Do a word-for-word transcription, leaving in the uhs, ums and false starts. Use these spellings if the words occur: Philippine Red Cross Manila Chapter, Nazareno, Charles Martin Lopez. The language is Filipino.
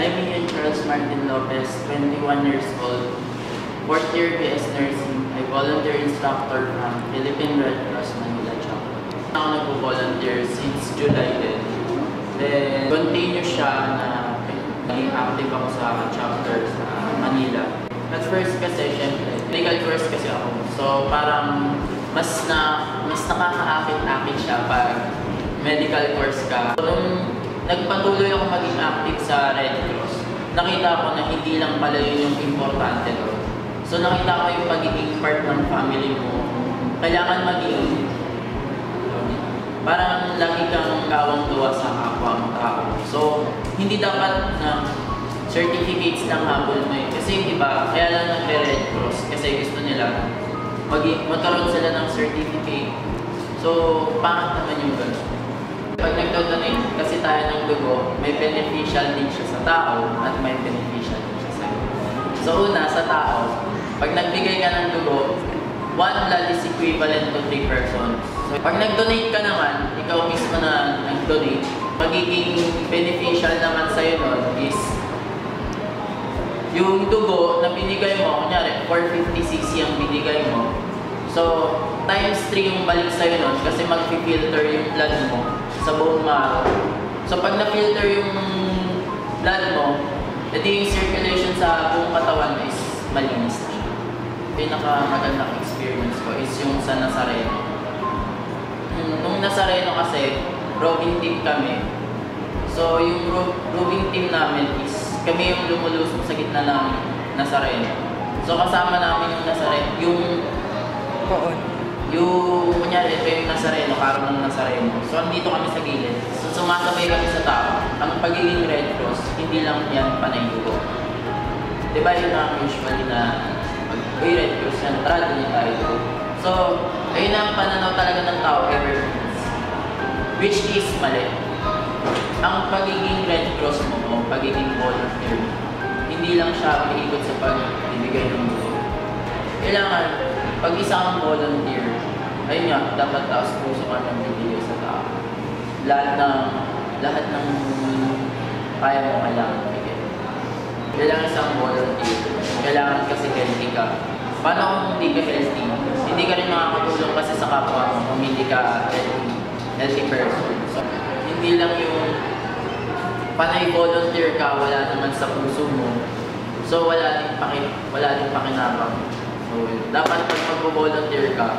I'm Ian Charles Martin Lopez, twenty-one years old, fourth year B S Nursing, a volunteer instructor from Philippine Red Cross Manila Chapter. Ako nagpo-volunteer since July din. Then, continue siya na naging active ako sa chapter sa Manila. At first kasi, syempre, medical course kasi ako. So, parang mas na mas nakaka-akit-akit siya para medical course ka. So, nung nagpatuloy ako maging active sa Red Cross, nakita ko na hindi lang pala yun yung importante doon. So nakita ko yung pagiging part ng family mo. Kailangan maging parang lagi kang kawang-duwa sa kapwa ng tao. So hindi dapat na certificates lang habol mo yun. Kasi yung iba, kaya lang nagre-Red Cross kasi gusto nila magkaroon sila ng certificate. So pangit naman yung ganun. Pag nagdodonate kasi tayo ng dugo, may beneficial din siya sa tao at may beneficial din siya sa iyo. So una, sa tao, pag nagbigay ka ng dugo, one blood is equivalent to three persons. So, pag nagdonate ka naman, ikaw mismo na nagdonate, magiging beneficial naman sa iyo nun is yung dugo na binigay mo, kunyari four fifty-six yung binigay mo, so times three yung balik sa iyo nun kasi mag-filter yung blood mo sa buong maraw. So pag na-filter yung blood mo, edi yung circulation sa buong katawan is malinis na siya. Pinakamagandang experience ko is yung sa Nazareno. Nung Nazareno kasi, roving team kami. So yung ro roving team namin is kami yung lumulusong sa gitna ng Nazareno. So kasama namin yung Nazareno, yung poon. Yung, kunyari, ito yung Nazareno, karoon ng Nazareno. So, andito kami sa gilid. So, sumasabay kami sa tao. Ang pagiging Red Cross, hindi lang yan panayugo. Diba yun ang usually na, uy, Red Cross yan, tara, din tayo. So, ayun ang pananaw talaga ng tao ever since. Which is mali. Ang pagiging Red Cross mo, o pagiging volunteer, hindi lang siya maikot sa pagbibigay ng mundo. Kailangan, pag isa kang volunteer, ayun nga, dapat taas puso ka ng bibigay sa tao. Lahat ng, lahat ng kaya mo kailangan bigay. Kailangan isang volunteer. Kailangan kasi healthy ka. Paano kung hindi ka healthy? Hindi ka rin makakatulong kasi sa kapwa mo kung hindi ka healthy, healthy person. So, hindi lang yung panay volunteer ka, wala naman sa puso mo. So, wala din paki, wala din pakinabang. So, dapat pag mag-volunteer ka,